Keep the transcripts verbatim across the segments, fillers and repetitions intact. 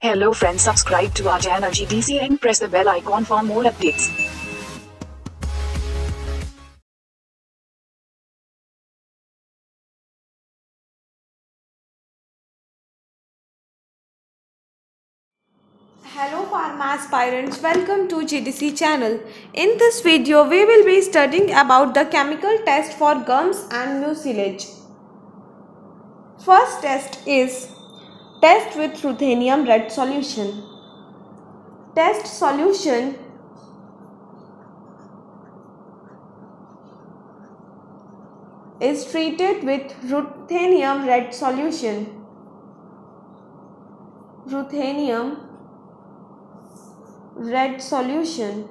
Hello friends, subscribe to our channel G D C and press the bell icon for more updates. Hello pharma aspirants, welcome to G D C channel. In this video we will be studying about the chemical test for gums and mucilage. First test is test with ruthenium red solution. Test solution is treated with ruthenium red solution. Ruthenium red solution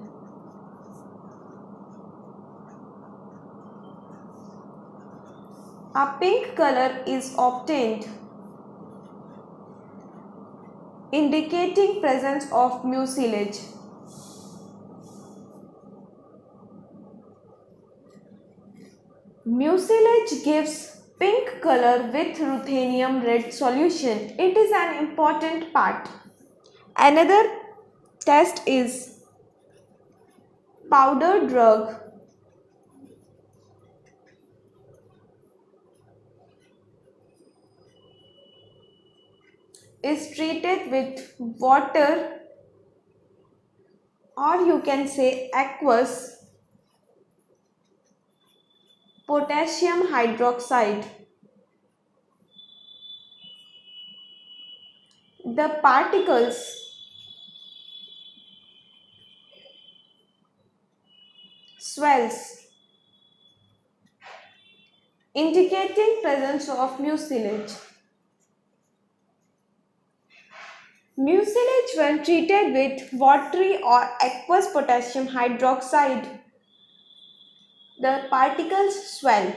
a pink color is obtained, indicating presence of mucilage. Mucilage gives pink color with ruthenium red solution. It is an important part. Another test is powder drug. Is treated with water, or you can say aqueous potassium hydroxide. The particles swells, indicating presence of mucilage. Mucilage, when treated with watery or aqueous potassium hydroxide, the particles swell.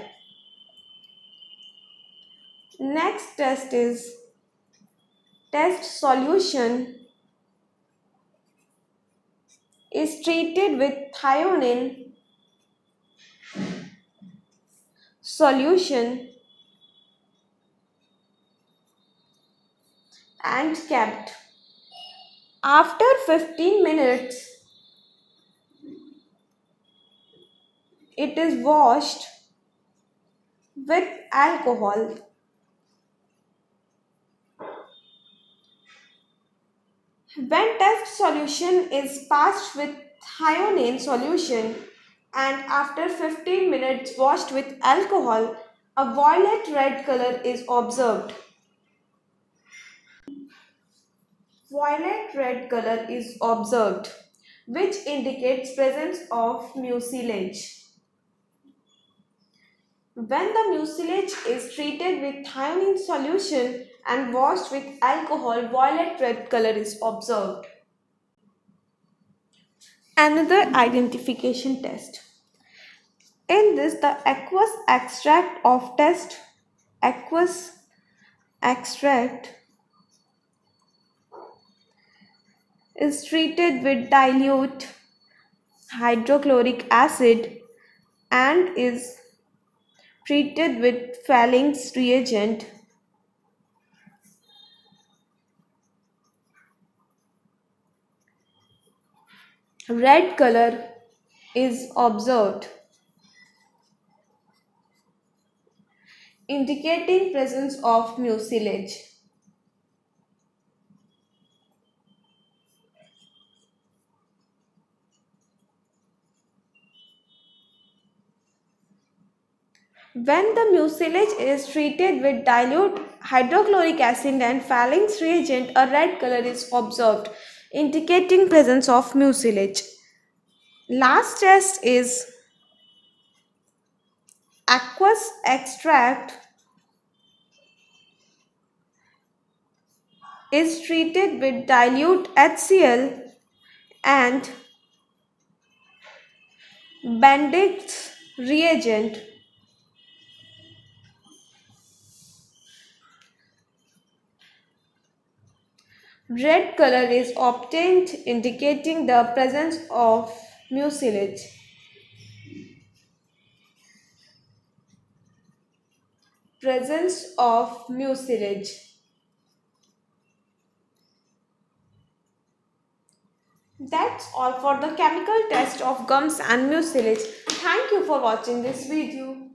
Next test is test solution is treated with thionine solution and kept. After fifteen minutes it is washed with alcohol. When test solution is passed with thionine solution and after fifteen minutes washed with alcohol, a violet red color is observed. Violet red color is observed, which indicates presence of mucilage. When the mucilage is treated with thionine solution and washed with alcohol, violet red color is observed. Another identification test. In this, the aqueous extract of test aqueous extract is treated with dilute hydrochloric acid and is treated with Fehling's reagent. Red color is observed, indicating presence of mucilage. When the mucilage is treated with dilute hydrochloric acid and Fehling's reagent, a red color is observed, indicating presence of mucilage. Last test is aqueous extract is treated with dilute H C L and Benedict's reagent. Red color is obtained, indicating the presence of mucilage. Presence of mucilage. That's all for the chemical test of gums and mucilage. Thank you for watching this video.